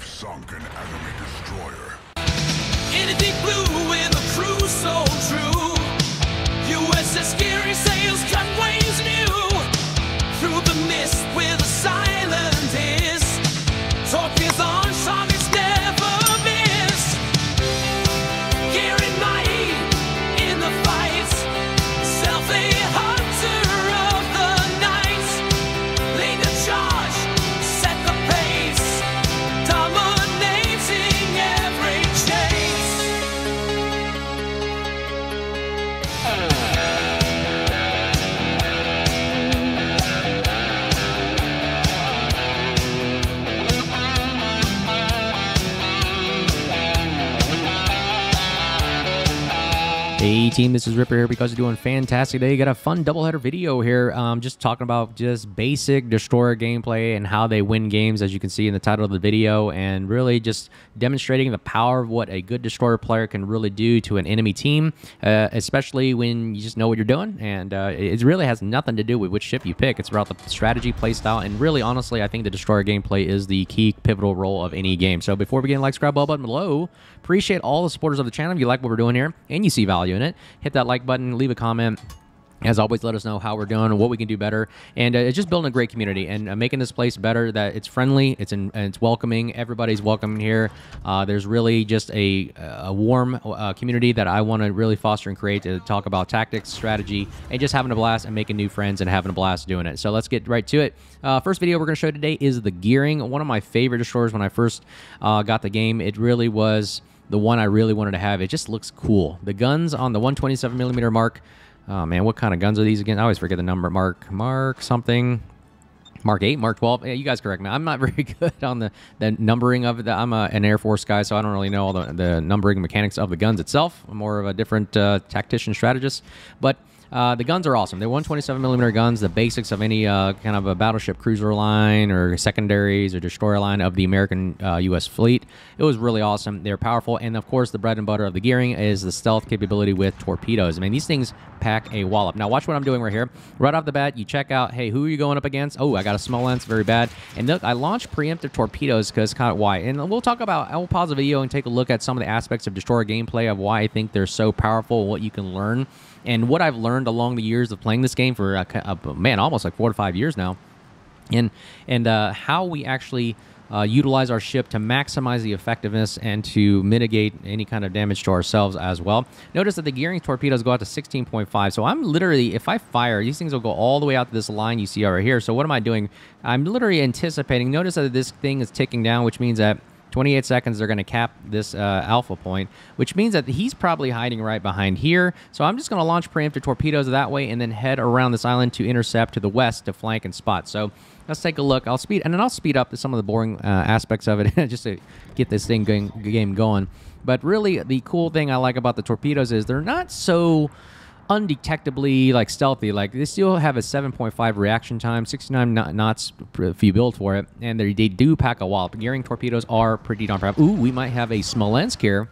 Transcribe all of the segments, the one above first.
We've sunk an enemy destroyer. Anything blue in the crew so true. USS Gearing sails cut waves new. Through the mist where the silent is. Talk is on, song is never missed. Gearing mighty in the fight. Self a hunter of the night. Lead the charge, set the pace. Dominating every chase. Hey team, this is Ripper here because you're doing fantastic today. You got a fun doubleheader video here, just talking about just basic destroyer gameplay and how they win games, as you can see in the title of the video, and really just demonstrating the power of what a good destroyer player can really do to an enemy team, especially when you just know what you're doing. And it really has nothing to do with which ship you pick. It's about the strategy, playstyle, and really, honestly, I think the destroyer gameplay is the key pivotal role of any game. So before we begin, like, subscribe, button below. Appreciate all the supporters of the channel. If you like what we're doing here and you see value in it, hit that like button, leave a comment. As always, let us know how we're doing and what we can do better. And it's just building a great community and making this place better, that it's friendly, it's welcoming, everybody's welcome here. There's really just a warm community that I want to really foster and create, to talk about tactics, strategy, and just having a blast and making new friends and having a blast doing it. So let's get right to it. First video we're going to show today is the Gearing, one of my favorite destroyers. When I first got the game, it really was the one I really wanted to have. It just looks cool. The guns on the 127mm Mark. Oh man, what kind of guns are these again? I always forget the number. Mark something. Mark 8, Mark 12. Yeah, you guys correct me. I'm not very good on the numbering of it. I'm an Air Force guy, so I don't really know all the numbering mechanics of the guns itself. I'm more of a different tactician strategist. But the guns are awesome. They're 127mm guns, the basics of any kind of a battleship cruiser line or secondaries or destroyer line of the American U.S. fleet. It was really awesome. They're powerful. And, of course, the bread and butter of the Gearing is the stealth capability with torpedoes. I mean, these things pack a wallop. Now, watch what I'm doing right here. Right off the bat, you check out, hey, who are you going up against? Oh, I got a Smolensk, very bad. And look, I launched preemptive torpedoes because kind of why. And we'll talk about, I will pause the video and take a look at some of the aspects of destroyer gameplay, of why I think they're so powerful, what you can learn. And what I've learned along the years of playing this game for, man, almost like 4 to 5 years now, and how we actually utilize our ship to maximize the effectiveness and to mitigate any kind of damage to ourselves as well. Notice that the Gearing torpedoes go out to 16.5. So I'm literally, if I fire, these things will go all the way out to this line you see right here. So what am I doing? I'm literally anticipating. Notice that this thing is ticking down, which means that 28 seconds, they're going to cap this alpha point, which means that he's probably hiding right behind here. So I'm just going to launch preemptive torpedoes that way and then head around this island to intercept to the west to flank and spot. So let's take a look. I'll speed up some of the boring aspects of it just to get this thing game going. But really, the cool thing I like about the torpedoes is they're not so undetectably like stealthy. Like, they still have a 7.5 reaction time, 69 knots if you build for it, and they do pack a wallop. Gearing torpedoes are pretty darn powerful. Ooh, we might have a Smolensk here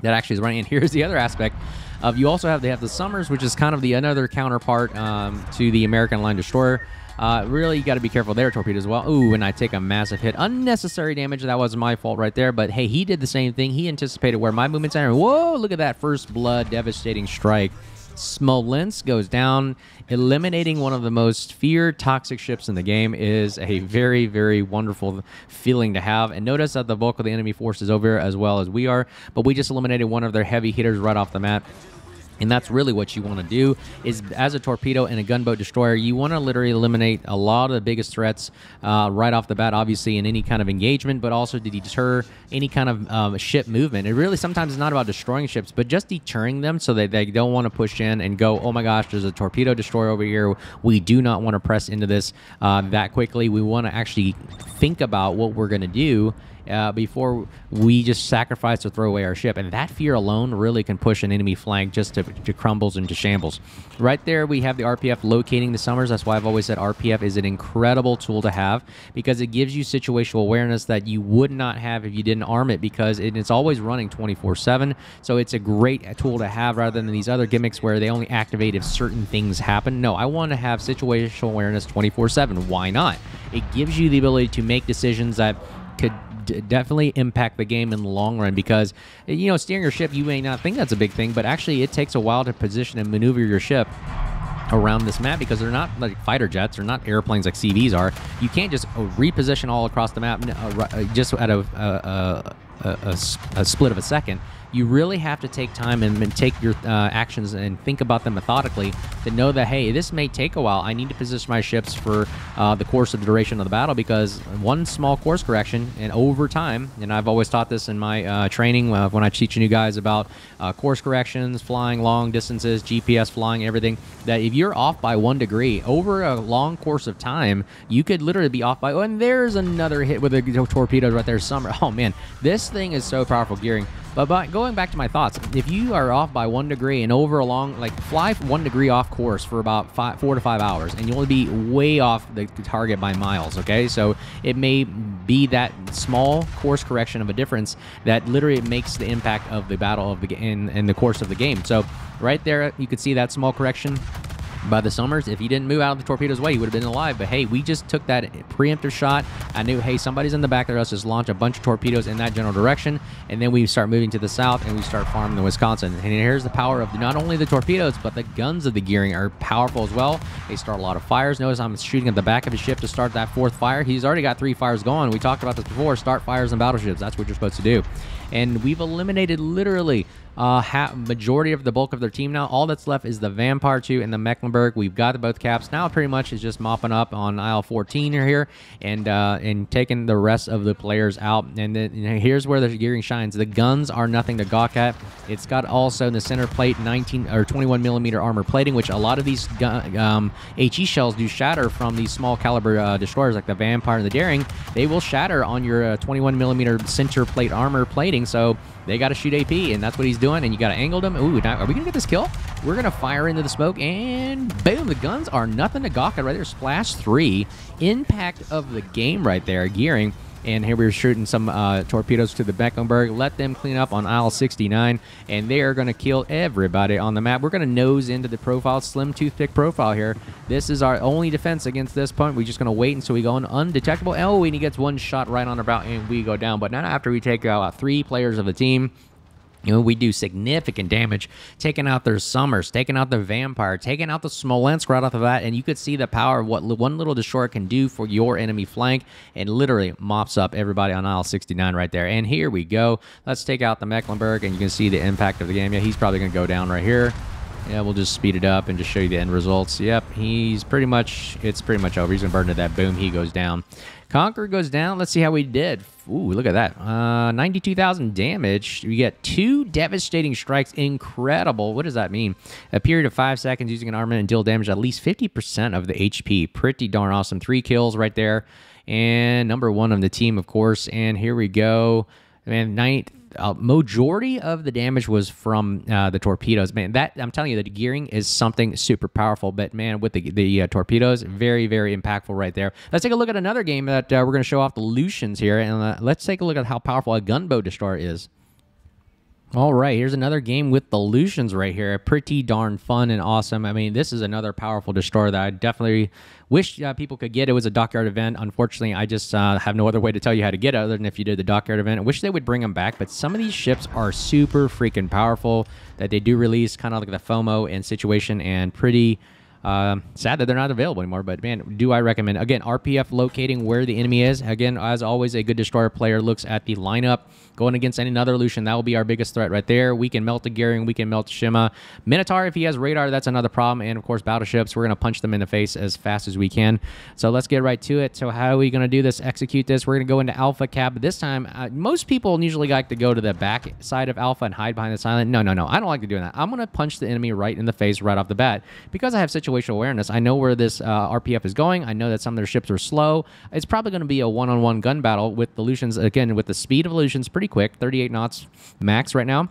that actually is running. And here's the other aspect of, you also have, they have the Summers, which is kind of the another counterpart to the American line destroyer. Really, you got to be careful there, torpedoes as well. Ooh, and I take a massive hit. Unnecessary damage. That was my fault right there. But hey, he did the same thing. He anticipated where my movement's at. Whoa, look at that first blood, devastating strike. Smolensk goes down, eliminating one of the most feared toxic ships in the game. Is a very, very wonderful feeling to have. And notice that the bulk of the enemy force is over as well as we are, but we just eliminated one of their heavy hitters right off the map. And that's really what you want to do, is as a torpedo and a gunboat destroyer, you want to literally eliminate a lot of the biggest threats right off the bat, obviously, in any kind of engagement, but also to deter any kind of ship movement. It really sometimes is not about destroying ships, but just deterring them so that they don't want to push in and go, oh my gosh, there's a torpedo destroyer over here. We do not want to press into this that quickly. We want to actually think about what we're going to do before we just sacrifice or throw away our ship. And that fear alone really can push an enemy flank just to crumbles into shambles. Right there, we have the RPF locating the Somers. That's why I've always said RPF is an incredible tool to have, because it gives you situational awareness that you would not have if you didn't arm it, because it's always running 24/7. So it's a great tool to have, rather than these other gimmicks where they only activate if certain things happen. No, I want to have situational awareness 24/7. Why not? It gives you the ability to make decisions that could definitely impact the game in the long run, because, you know, steering your ship, you may not think that's a big thing, but actually it takes a while to position and maneuver your ship around this map, because they're not like fighter jets, they're not airplanes like CVs are. You can't just reposition all across the map just out of a split of a second. You really have to take time and take your actions and think about them methodically to know that, hey, this may take a while. I need to position my ships for the course of the duration of the battle, because one small course correction, and over time, and I've always taught this in my training when I teach you guys about course corrections, flying long distances, GPS flying, everything, that if you're off by 1 degree over a long course of time, you could literally be off by, oh, and there's another hit with a torpedo right there, Somers. Oh, man, this thing is so powerful, Gearing. But going back to my thoughts, if you are off by 1 degree and over a long, like, fly 1 degree off course for about 4 to 5 hours, and you'll only be way off the target by miles, okay? So it may be that small course correction of a difference that literally makes the impact of the battle of the in the course of the game. So right there, you could see that small correction by the Somers. If he didn't move out of the torpedo's way, he would have been alive. But hey, we just took that preemptive shot. I knew, hey, somebody's in the back of us. Just launch a bunch of torpedoes in that general direction, and then we start moving to the south, and we start farming the Wisconsin. And here's the power of not only the torpedoes, but the guns of the Gearing are powerful as well. They start a lot of fires. Notice I'm shooting at the back of his ship to start that 4th fire. He's already got 3 fires going. We talked about this before. Start fires in battleships. That's what you're supposed to do. And we've eliminated literally majority of the bulk of their team now. All that's left is the Vampire 2 and the Mecklenburg. We've got both caps now. Pretty much is just mopping up on aisle 14 here, and taking the rest of the players out. And then, you know, here's where the Gearing shines. The guns are nothing to gawk at. It's got also in the center plate 19 or 21 millimeter armor plating, which a lot of these HE shells do shatter from these small caliber destroyers like the Vampire and the Daring. They will shatter on your 21 millimeter center plate armor plating. So they got to shoot AP, and that's what he's doing, and you got to angle them. Ooh, now, are we going to get this kill? We're going to fire into the smoke, and boom, the guns are nothing to gawk at right there. Splash 3, impact of the game right there, Gearing. And here we were shooting some torpedoes to the Mecklenburg. Let them clean up on aisle 69, and they are going to kill everybody on the map. We're going to nose into the profile, slim toothpick profile here. This is our only defense against this point. We're just going to wait until we go in undetectable. Oh, and he gets 1 shot right on about, and we go down. But not after we take out 3 players of the team. You know, we do significant damage, taking out their Summers, taking out the Vampire, taking out the Smolensk right off of that, and you could see the power of what one little destroyer can do for your enemy flank, and literally mops up everybody on aisle 69 right there. And here we go. Let's take out the Mecklenburg, and you can see the impact of the game. Yeah, he's probably going to go down right here. Yeah, we'll just speed it up and just show you the end results. Yep, it's pretty much over. He's going to burn to that. Boom, he goes down. Conqueror goes down. Let's see how we did. Ooh, look at that. 92,000 damage. We get 2 devastating strikes. Incredible. What does that mean? A period of 5 seconds using an armament and deal damage at least 50% of the HP. Pretty darn awesome. 3 kills right there. And #1 on the team, of course. And here we go. Man, majority of the damage was from the torpedoes. Man, that I'm telling you, the Gearing is something super powerful. But man, with the torpedoes, very, very impactful right there. Let's take a look at another game that we're going to show off the Lushun's here, and let's take a look at how powerful a gunboat destroyer is. All right, here's another game with the Lushun's right here. Pretty darn fun and awesome. I mean, this is another powerful destroyer that I definitely wish people could get. It was a dockyard event. Unfortunately, I just have no other way to tell you how to get it other than if you did the dockyard event. I wish they would bring them back, but some of these ships are super freaking powerful that they do release, kind of like the FOMO and situation, and pretty... sad that they're not available anymore, but man, do I recommend. Again, RPF locating where the enemy is. Again, as always, a good destroyer player looks at the lineup. Going against another Lushun, that will be our biggest threat right there. We can melt the Gearing, we can melt Shima. Minotaur, if he has radar, that's another problem. And of course, battleships, we're going to punch them in the face as fast as we can. So let's get right to it. So how are we going to do this, execute this? We're going to go into Alpha Cab. This time, most people usually like to go to the back side of Alpha and hide behind this island. No, no, no, I don't like to do that. I'm going to punch the enemy right in the face right off the bat because I have situations awareness. I know where this RPF is going. I know that some of their ships are slow. It's probably going to be a one-on-one gun battle with the Lushun's. Again, with the speed of Lushun's, pretty quick, 38 knots max right now.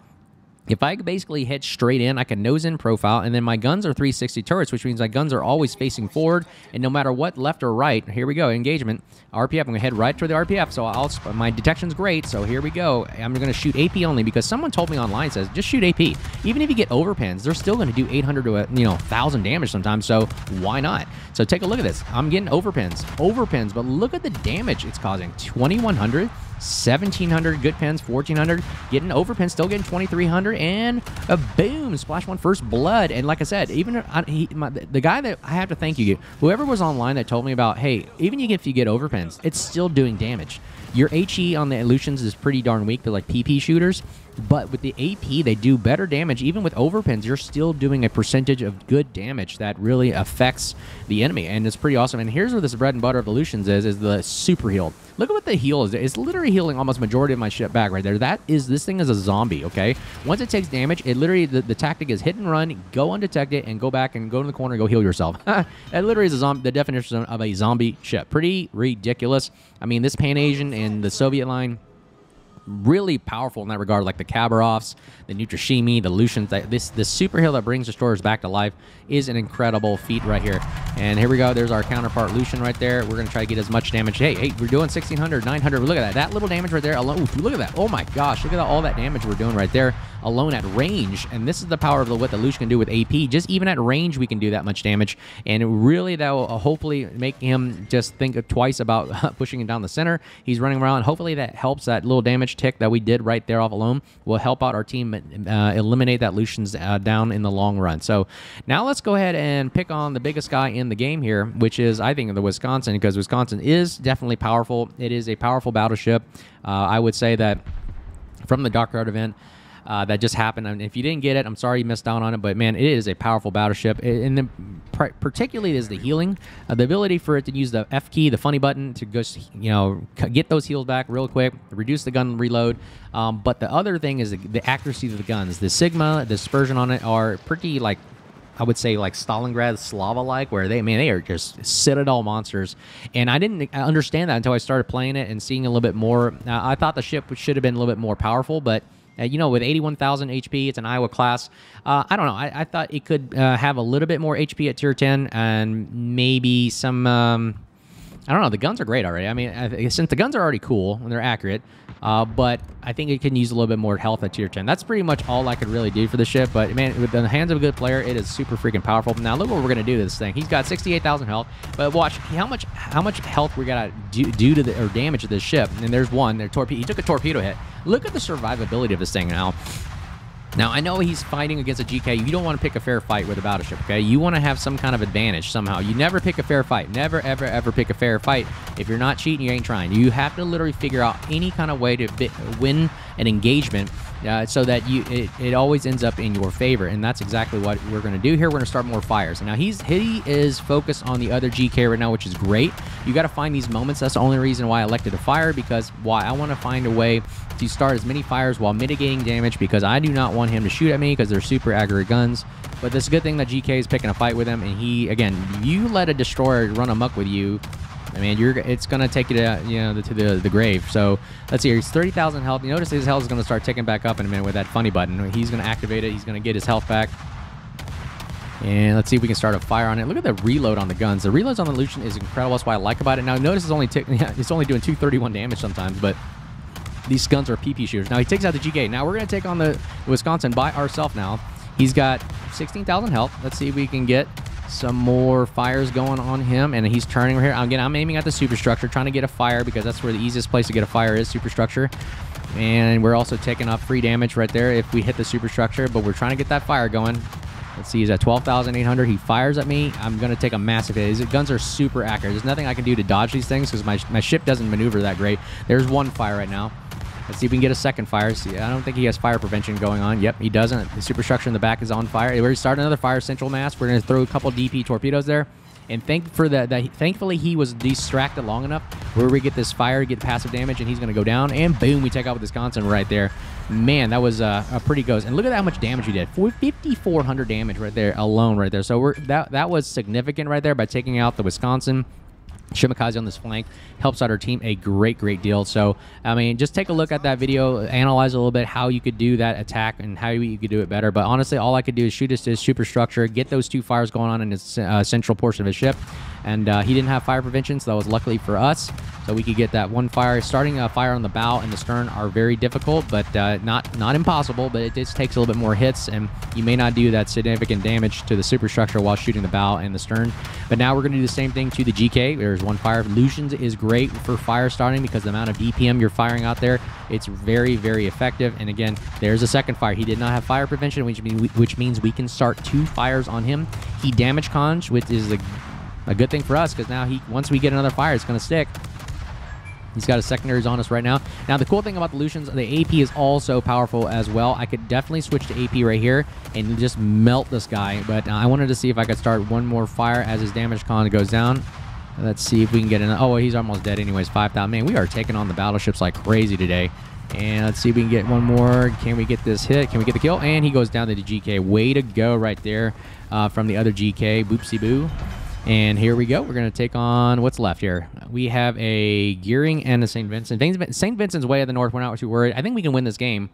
If I basically hit straight in, I can nose in profile, and then my guns are 360 turrets, which means my guns are always facing forward, and no matter what, left or right, here we go, engagement, RPF, I'm going to head right toward the RPF, so my detection's great, so here we go, I'm going to shoot AP only, because someone told me online, says, just shoot AP, even if you get overpans, they're still going to do 800 to 1,000 damage sometimes, so why not? So take a look at this, I'm getting overpans, but look at the damage it's causing, 2,100, 1,700 good pens, 1,400 getting over pens, still getting 2,300, and a boom, splash one, first blood. And like I said, even the guy that I have to thank you, whoever was online that told me about, hey, even if you get over pens, it's still doing damage. Your HE on the Lushun's is pretty darn weak. They're like PP shooters, but with the AP, they do better damage. Even with overpins, you're still doing a percentage of good damage that really affects the enemy, and it's pretty awesome. And here's where this bread and butter of the Lushun's is the super heal. Look at what the heal is. It's literally healing almost majority of my ship back right there. That is, this thing is a zombie, okay? Once it takes damage, it literally, the tactic is hit and run, go undetected, and go back and go to the corner and go heal yourself. That literally is a zombie, the definition of a zombie ship. Pretty ridiculous. I mean, this Pan-Asian and the Soviet line, really powerful in that regard, like the Khabarovs, the Neutrashimy, the Lushun. This super heal that brings destroyers back to life is an incredible feat right here. And here we go. There's our counterpart Lushun right there. We're going to try to get as much damage. Hey, we're doing 1,600, 900. Look at that. That little damage right there alone. Ooh, look at that. Oh my gosh. Look at all that damage we're doing right there alone at range. And this is the power of what the Lushun can do with AP. Just even at range, we can do that much damage. And really, that will hopefully make him just think twice about pushing him down the center. He's running around. Hopefully, that helps. That little damage tick that we did right there off alone will help out our team eliminate that Lushun's down in the long run. So now let's go ahead and pick on the biggest guy in the game here, which is, I think, the Wisconsin, because Wisconsin is definitely powerful. It is a powerful battleship. I would say that from the dockyard event that just happened, and if you didn't get it, I'm sorry you missed out on it, but man, it is a powerful battleship. And then particularly is the healing, the ability for it to use the F key, the funny button, to just, you know, get those heals back real quick, reduce the gun reload. But the other thing is the accuracy of the guns. The Sigma, the dispersion on it are pretty, like, I would say, like Stalingrad, Slava-like, where they are just citadel monsters. And I didn't understand that until I started playing it and seeing a little bit more. I thought the ship should have been a little bit more powerful, but you know, with 81,000 HP, it's an Iowa class. I don't know. I thought it could have a little bit more HP at tier 10 and maybe some, I don't know. The guns are great already. I mean, since the guns are already cool and they're accurate, but I think it can use a little bit more health at tier 10. That's pretty much all I could really do for the ship, but man, with the hands of a good player, it is super freaking powerful. Now look what we're gonna do to this thing. He's got 68,000 health, but watch how much health we gotta do to the, or damage to this ship. And there's one, their torpedo. He took a torpedo hit. Look at the survivability of this thing now. Now, I know he's fighting against a GK. You don't want to pick a fair fight with a battleship, okay? You want to have some kind of advantage somehow. You never pick a fair fight. Never, ever, ever pick a fair fight. If you're not cheating, you ain't trying. You have to literally figure out any kind of way to win an engagement so that it always ends up in your favor, and that's exactly what we're going to do here. We're going to start more fires. Now, he is focused on the other GK right now, which is great. You got to find these moments. That's the only reason why I elected a fire, because why I want to find a way to start as many fires while mitigating damage, because I do not want him to shoot at me because they're super accurate guns. But it's a good thing that GK is picking a fight with him, and he, again, you let a destroyer run amok with you, I mean, it's gonna take you to, you know, to the grave. So let's see here. He's 30,000 health. You notice his health is gonna start ticking back up in a minute with that funny button. He's gonna activate it. He's gonna get his health back. And let's see if we can start a fire on it. Look at the reload on the guns. The reloads on the Lushun is incredible. That's what I like about it. Now notice it's only doing 231 damage sometimes, but these guns are PP shooters. Now he takes out the GK. Now we're gonna take on the Wisconsin by ourselves now. He's got 16,000 health. Let's see if we can get some more fires going on him, and he's turning right here. Again, I'm aiming at the superstructure, trying to get a fire, because that's where the easiest place to get a fire is, superstructure. And we're also taking off free damage right there if we hit the superstructure, but we're trying to get that fire going. Let's see, he's at 12,800. He fires at me. I'm going to take a massive hit. His guns are super accurate. There's nothing I can do to dodge these things because my ship doesn't maneuver that great. There's one fire right now. Let's see if we can get a second fire. See, I don't think he has fire prevention going on. Yep, he doesn't. The superstructure in the back is on fire. We're starting another fire, central mass. We're going to throw a couple DP torpedoes there. And thankfully, he was distracted long enough where we get this fire, get passive damage, and he's going to go down. And boom, we take out with Wisconsin right there. Man, that was a pretty ghost. And look at how much damage we did. 5,400 damage right there alone right there. So that was significant right there by taking out the Wisconsin. Shimakaze on this flank helps out our team a great deal. So I mean, just take a look at that video, analyze a little bit how you could do that attack and how you could do it better. But honestly, all I could do is shoot his superstructure, get those two fires going on in his central portion of his ship, and he didn't have fire prevention, so that was luckily for us. So we could get that one fire. Starting a fire on the bow and the stern are very difficult, but not impossible, but it just takes a little bit more hits, and you may not do that significant damage to the superstructure while shooting the bow and the stern. But now we're going to do the same thing to the GK. There's one fire. Lushun's is great for fire starting because the amount of DPM you're firing out there, it's very, very effective. And again, there's a second fire. He did not have fire prevention, which means we can start two fires on him. He damage cons, which is a good thing for us, because now once we get another fire, it's going to stick. He's got his secondaries on us right now. Now, the cool thing about the Lushun's, the AP is also powerful as well. I could definitely switch to AP right here and just melt this guy. But I wanted to see if I could start one more fire as his damage con goes down. Let's see if we can get another. Oh, well, he's almost dead anyways. 5,000. Man, we are taking on the battleships like crazy today. And let's see if we can get one more. Can we get this hit? Can we get the kill? And he goes down to the GK. Way to go right there from the other GK. Boopsie boo. And here we go. We're going to take on what's left here. We have a Gearing and a St. Vincent. St. Vincent's way of the north. We're not too worried. I think we can win this game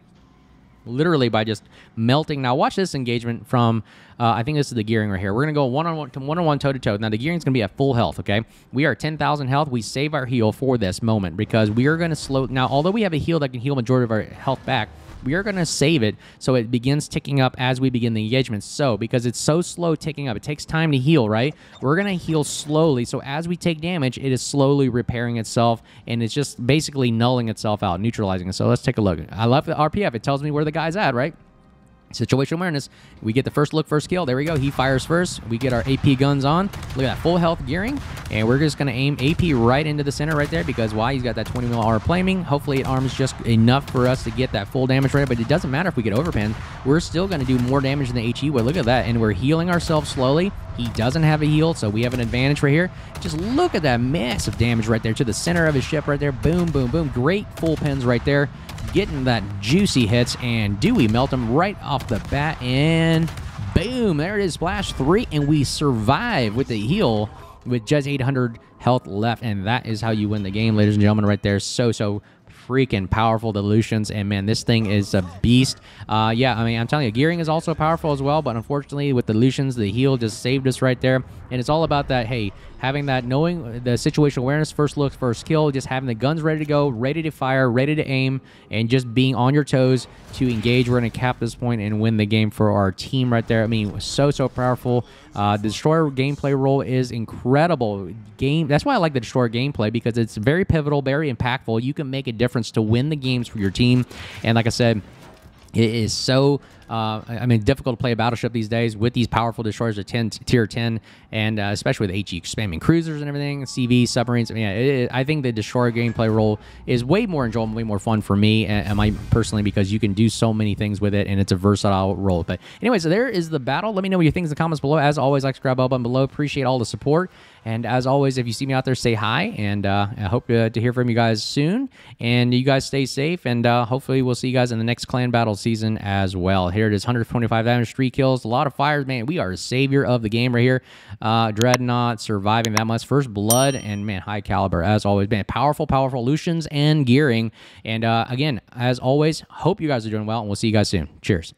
literally by just melting. Now, watch this engagement from, I think this is the Gearing right here. We're going to go one-on-one, toe-to-toe. Now, the Gearing's going to be at full health, okay? We are 10,000 health. We save our heal for this moment because we are going to slow. Now, although we have a heal that can heal majority of our health back, we are going to save it so it begins ticking up as we begin the engagement. So, because it's so slow ticking up, it takes time to heal, right? We're going to heal slowly. So, as we take damage, it is slowly repairing itself, and it's just basically nulling itself out, neutralizing it. So, let's take a look. I love the RPF. It tells me where the guy's at, right? Situational awareness. We get the first look, first kill. There we go. He fires first. We get our AP guns on. Look at that. Full health Gearing. And we're just going to aim AP right into the center right there because why? He's got that 20 mil hour flaming. Hopefully it arms just enough for us to get that full damage rate. But it doesn't matter if we get overpinned. We're still going to do more damage than the HE. Well, look at that. And we're healing ourselves slowly. He doesn't have a heal, so we have an advantage right here. Just look at that massive damage right there to the center of his ship right there. Boom, boom, boom. Great full pins right there. Getting that juicy hits, and do we melt him right off the bat, and boom, there it is, splash 3, and we survive with the heal with just 800 health left, and that is how you win the game, ladies and gentlemen, right there. So freaking powerful Lushun's, and man, this thing is a beast. Yeah, I mean, I'm telling you, Gearing is also powerful as well, but unfortunately with the Lushun's, the heal just saved us right there, and it's all about that, hey, having that, knowing the situational awareness, first look, first kill, just having the guns ready to go, ready to fire, ready to aim, and just being on your toes to engage. We're going to cap this point and win the game for our team right there. I mean, so powerful. Destroyer gameplay role is incredible. That's why I like the Destroyer gameplay, because it's very pivotal, very impactful. You can make a difference to win the games for your team. And like I said, it is so, I mean, difficult to play a battleship these days with these powerful destroyers at tier 10, and especially with HE spamming cruisers and everything, CV, submarines. I mean, yeah, I think the destroyer gameplay role is way more enjoyable, way more fun for me and I personally, because you can do so many things with it, and it's a versatile role. But anyway, so there is the battle. Let me know what you think in the comments below. As always, like, subscribe, button below. Appreciate all the support. And as always, if you see me out there, say hi, and I hope to hear from you guys soon. And you guys stay safe, and hopefully we'll see you guys in the next clan battle season as well. Here it is, 125 damage, 3 kills, a lot of fires. Man, we are a savior of the game right here. Dreadnought surviving that much. First blood, and man, high caliber as always. Man, powerful Lushun's and Gearing. And again, as always, hope you guys are doing well, and we'll see you guys soon. Cheers.